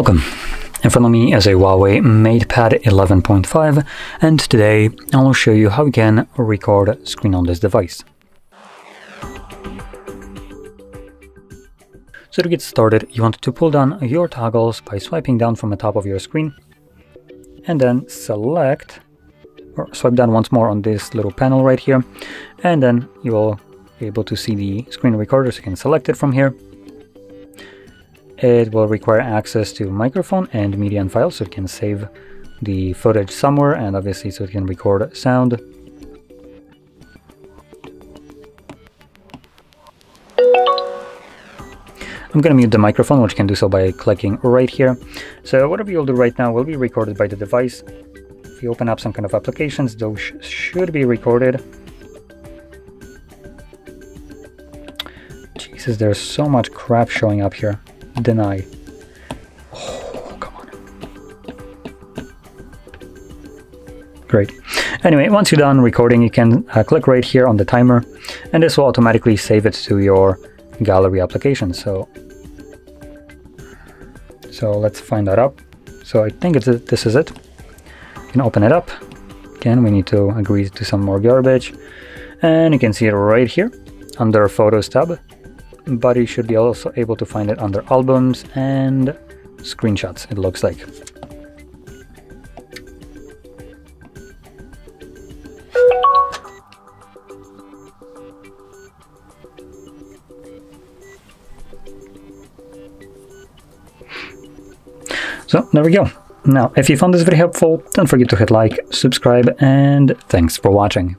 Welcome. In front of me is a Huawei MatePad 11.5, and today I will show you how you can record screen on this device. So to get started, you want to pull down your toggles by swiping down from the top of your screen, and then select, or swipe down once more on this little panel right here, and then you will be able to see the screen recorder, so you can select it from here. It will require access to microphone and media and files, so it can save the footage somewhere, and obviously so it can record sound. I'm going to mute the microphone, which can do so by clicking right here. So whatever you'll do right now will be recorded by the device. If you open up some kind of applications, those should be recorded. Jesus, there's so much crap showing up here. Deny. Oh, come on. Great. Anyway, once you're done recording, you can click right here on the timer, and this will automatically save it to your gallery application. So let's find that up. So I think this is it. You can open it up. Again, we need to agree to some more garbage, and you can see it right here under Photos tab. But you should be also able to find it under Albums and Screenshots, it looks like. So there we go. Now, if you found this very helpful, don't forget to hit like, subscribe, and thanks for watching.